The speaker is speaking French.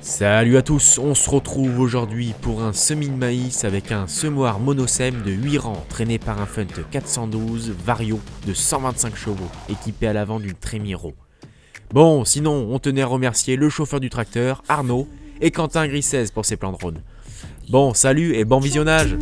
Salut à tous, on se retrouve aujourd'hui pour un semis de maïs avec un semoir monosème de 8 rangs traîné par un Fendt 412 Vario de 125 chevaux équipé à l'avant d'une Trémiro. Bon, sinon on tenait à remercier le chauffeur du tracteur, Arnaud, et Quentin Grissez pour ses plans de drone. Bon, salut et bon visionnage.